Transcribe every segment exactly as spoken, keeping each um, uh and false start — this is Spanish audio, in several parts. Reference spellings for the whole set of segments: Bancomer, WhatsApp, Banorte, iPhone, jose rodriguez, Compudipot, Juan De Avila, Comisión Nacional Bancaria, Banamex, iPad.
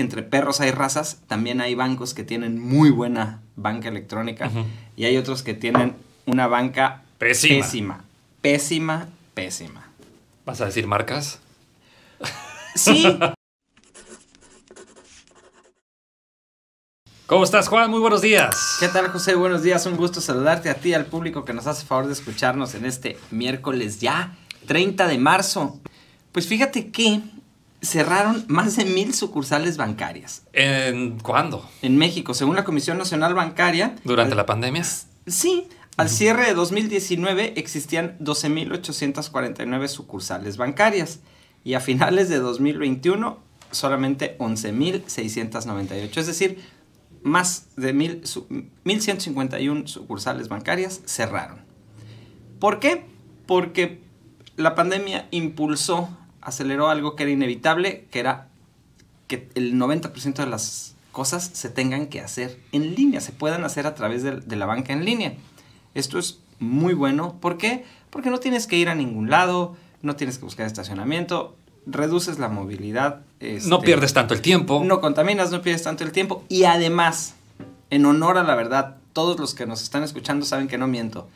entre perros hay razas, también hay bancos que tienen muy buena banca electrónica uh-huh. y hay otros que tienen una banca pésima, pésima, pésima, pésima. ¿Vas a decir marcas? Sí. ¿Cómo estás, Juan? Muy buenos días. ¿Qué tal, José? Buenos días. Un gusto saludarte a ti, al público que nos hace favor de escucharnos en este miércoles ya, treinta de marzo. Pues fíjate que cerraron más de mil sucursales bancarias. ¿En cuándo? En México, según la Comisión Nacional Bancaria. ¿Durante al, la pandemia? Sí. Al uh-huh. cierre de dos mil diecinueve existían doce mil ochocientas cuarenta y nueve sucursales bancarias y a finales de dos mil veintiuno solamente once mil seiscientas noventa y ocho. Es decir, más de mil ciento cincuenta y uno sucursales bancarias cerraron. ¿Por qué? Porque la pandemia impulsó, aceleró algo que era inevitable, que era que el noventa por ciento de las cosas se tengan que hacer en línea, se puedan hacer a través de, de la banca en línea. Esto es muy bueno. ¿Por qué? Porque no tienes que ir a ningún lado, no tienes que buscar estacionamiento, reduces la movilidad. Este, no pierdes tanto el tiempo. No contaminas, no pierdes tanto el tiempo. Y además, en honor a la verdad, todos los que nos están escuchando saben que no miento.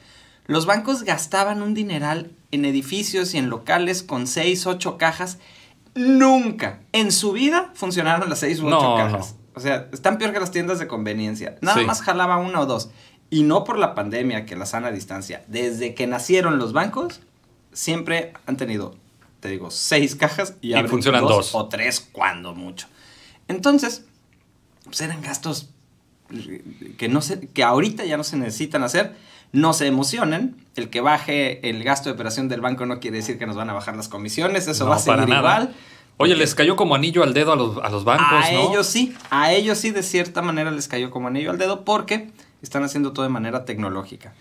Los bancos gastaban un dineral en edificios y en locales con seis, ocho cajas. Nunca en su vida funcionaron las seis u ocho no, cajas. No. O sea, están peor que las tiendas de conveniencia. Nada sí. más jalaba una o dos. Y no por la pandemia, que la sana distancia. Desde que nacieron los bancos, siempre han tenido... te digo, seis cajas y, y funcionan dos, dos o tres cuando mucho. Entonces, pues eran gastos que, no se, que ahorita ya no se necesitan hacer. No se emocionen. El que baje el gasto de operación del banco no quiere decir que nos van a bajar las comisiones. Eso no, va a seguir igual. Nada. Oye, les cayó como anillo al dedo a los, a los bancos, ¿no? A ellos sí. A ellos sí, de cierta manera, les cayó como anillo al dedo porque están haciendo todo de manera tecnológica.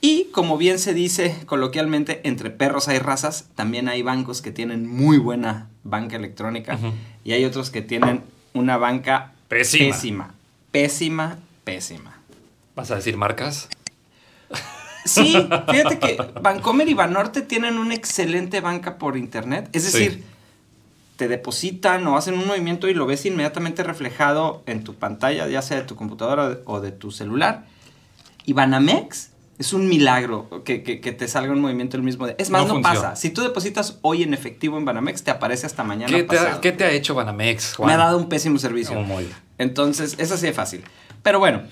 Y como bien se dice coloquialmente, entre perros hay razas, también hay bancos que tienen muy buena banca electrónica uh-huh. y hay otros que tienen una banca pésima, pésima, pésima, pésima. ¿Vas a decir marcas? Sí, fíjate que Bancomer y Banorte tienen una excelente banca por internet, es decir, sí. te depositan o hacen un movimiento y lo ves inmediatamente reflejado en tu pantalla, ya sea de tu computadora o de tu celular. Y Banamex... es un milagro que, que, que te salga un movimiento el mismo día. Es más, no, no pasa. Si tú depositas hoy en efectivo en Banamex, te aparece hasta mañana ¿Qué te pasado. Ha, ¿Qué te ha hecho Banamex, Juan? Me ha dado un pésimo servicio. No, Entonces, es así de fácil. Pero bueno,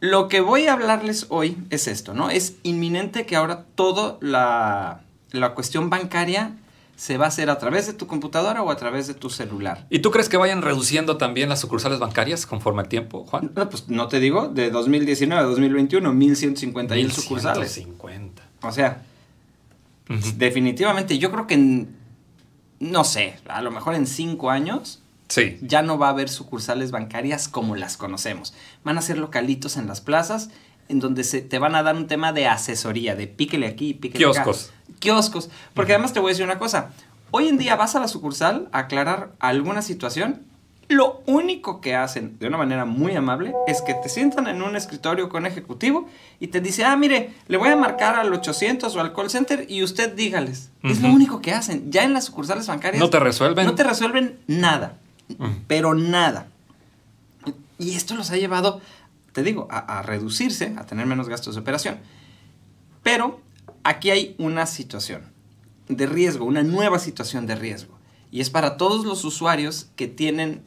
lo que voy a hablarles hoy es esto, ¿no? Es inminente que ahora toda la, la cuestión bancaria se va a hacer a través de tu computadora o a través de tu celular. ¿Y tú crees que vayan reduciendo también las sucursales bancarias conforme al tiempo, Juan? No, pues no te digo, de dos mil diecinueve a dos mil veintiuno, mil ciento cincuenta y uno sucursales. mil ciento cincuenta. O sea, uh-huh. definitivamente yo creo que, en, no sé, a lo mejor en cinco años sí. ya no va a haber sucursales bancarias como las conocemos. Van a ser localitos en las plazas en donde se te van a dar un tema de asesoría, de píquele aquí, píquele acá. Kioscos. Kioscos. Porque uh-huh. además te voy a decir una cosa. Hoy en día vas a la sucursal a aclarar alguna situación. Lo único que hacen de una manera muy amable es que te sientan en un escritorio con ejecutivo y te dice, ah, mire, le voy a marcar al ochocientos o al call center y usted dígales. Uh-huh. Es lo único que hacen. Ya en las sucursales bancarias... No te resuelven. No te resuelven nada. Uh-huh. Pero nada. Y esto los ha llevado, te digo, a, a reducirse, a tener menos gastos de operación. Pero... aquí hay una situación de riesgo, una nueva situación de riesgo. Y es para todos los usuarios que tienen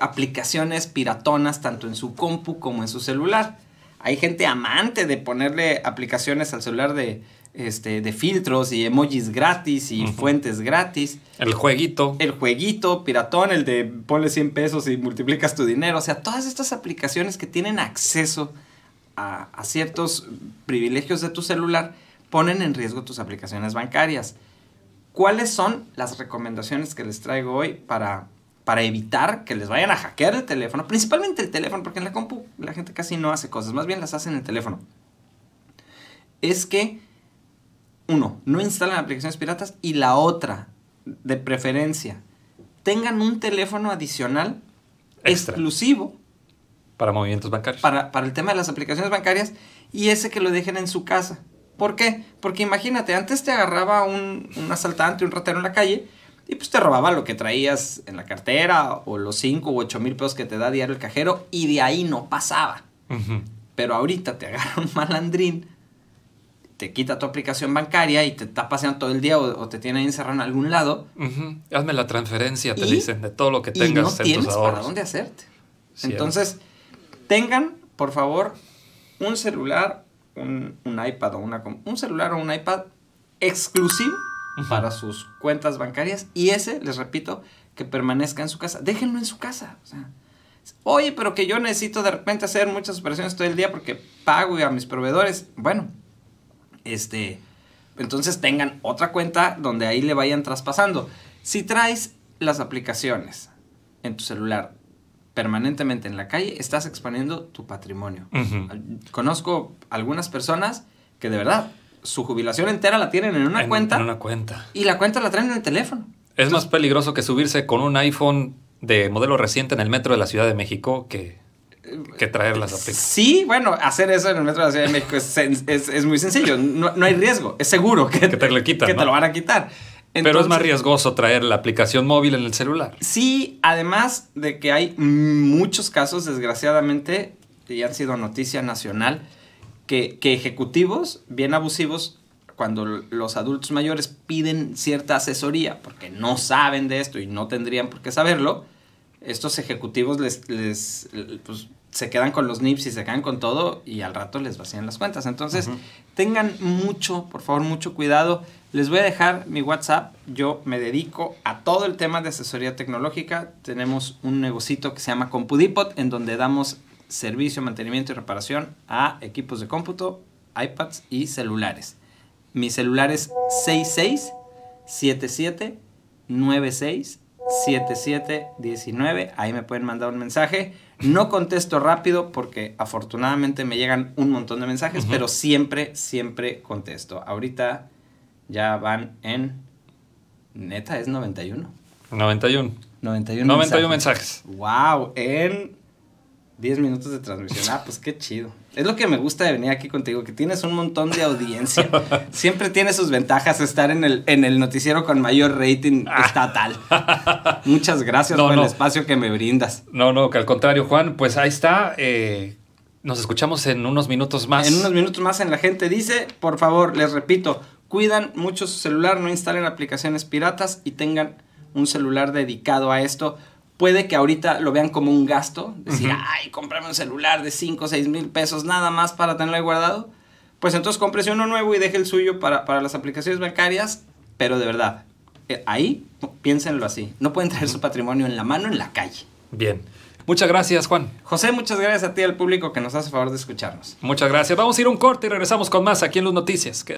aplicaciones piratonas tanto en su compu como en su celular. Hay gente amante de ponerle aplicaciones al celular de, este, de filtros y emojis gratis y uh-huh. fuentes gratis. El jueguito. El jueguito piratón, el de ponle cien pesos y multiplicas tu dinero. O sea, todas estas aplicaciones que tienen acceso a, a ciertos privilegios de tu celular... ponen en riesgo tus aplicaciones bancarias. ¿Cuáles son las recomendaciones que les traigo hoy para, para evitar que les vayan a hackear el teléfono? Principalmente el teléfono, porque en la compu la gente casi no hace cosas, más bien las hace en el teléfono. Es que, uno, no instalen aplicaciones piratas y la otra, de preferencia, tengan un teléfono adicional extra, exclusivo para movimientos bancarios. Para, para el tema de las aplicaciones bancarias y ese que lo dejen en su casa. ¿Por qué? Porque imagínate, antes te agarraba un, un asaltante, un ratero en la calle y pues te robaban lo que traías en la cartera o los cinco u ocho mil pesos que te da diario el cajero y de ahí no pasaba. Uh-huh. Pero ahorita te agarra un malandrín, te quita tu aplicación bancaria y te está paseando todo el día o, o te tiene ahí encerrado en algún lado. Uh-huh. Hazme la transferencia, te y, dicen, de todo lo que tengas y no en tienes tus ahorros. Para dónde hacerte. Sí, entonces, es. tengan, por favor, un celular, un, un iPad o una... Un celular o un iPad exclusivo uh-huh. para sus cuentas bancarias y ese, les repito, que permanezca en su casa. Déjenlo en su casa, o sea... Oye, pero que yo necesito de repente hacer muchas operaciones todo el día porque pago a mis proveedores. Bueno, este, entonces tengan otra cuenta donde ahí le vayan traspasando. Si traes las aplicaciones en tu celular permanentemente en la calle, estás exponiendo tu patrimonio. Uh-huh. Conozco algunas personas que de verdad su jubilación entera la tienen en una, en, cuenta, en una cuenta y la cuenta la traen en el teléfono. Es entonces, más peligroso que subirse con un iPhone de modelo reciente en el metro de la Ciudad de México que, que traer las aplicaciones. Sí, bueno, hacer eso en el metro de la Ciudad de México es, es, es muy sencillo. No, no hay riesgo. Es seguro que, que, te, lo quitan, que ¿no? te lo van a quitar. Entonces, pero es más riesgoso traer la aplicación móvil en el celular. Sí, además de que hay muchos casos, desgraciadamente, y han sido noticia nacional, que, que ejecutivos bien abusivos, cuando los adultos mayores piden cierta asesoría porque no saben de esto y no tendrían por qué saberlo, estos ejecutivos les, les, pues, se quedan con los nips y se quedan con todo y al rato les vacían las cuentas. Entonces, uh-huh. tengan mucho, por favor, mucho cuidado. Les voy a dejar mi WhatsApp. Yo me dedico a todo el tema de asesoría tecnológica. Tenemos un negocito que se llama Compudipot, en donde damos servicio, mantenimiento y reparación a equipos de cómputo, iPads y celulares. Mi celular es seis seis siete siete nueve seis siete siete uno nueve. Ahí me pueden mandar un mensaje. No contesto rápido porque afortunadamente me llegan un montón de mensajes, uh-huh. pero siempre, siempre contesto. Ahorita ya van en... Neta, es noventa y uno. noventa y uno. noventa y uno, noventa y uno mensajes. mensajes. ¡Wow! En diez minutos de transmisión. Ah, pues qué chido. Es lo que me gusta de venir aquí contigo, que tienes un montón de audiencia. Siempre tiene sus ventajas estar en el, en el noticiero con mayor rating estatal. Muchas gracias no, por no. el espacio que me brindas. No, no, que al contrario, Juan, pues ahí está. Eh, nos escuchamos en unos minutos más. En unos minutos más en La Gente Dice. Por favor, les repito, cuidan mucho su celular, no instalen aplicaciones piratas y tengan un celular dedicado a esto. Puede que ahorita lo vean como un gasto, decir, uh-huh. ay, cómprame un celular de cinco o seis mil pesos nada más para tenerlo ahí guardado. Pues entonces cómprese uno nuevo y deje el suyo para, para las aplicaciones bancarias, pero de verdad, eh, ahí piénsenlo así. No pueden traer su patrimonio en la mano en la calle. Bien. Muchas gracias, Juan. José, muchas gracias a ti y al público que nos hace favor de escucharnos. Muchas gracias. Vamos a ir un corte y regresamos con más aquí en Luz Noticias. Que...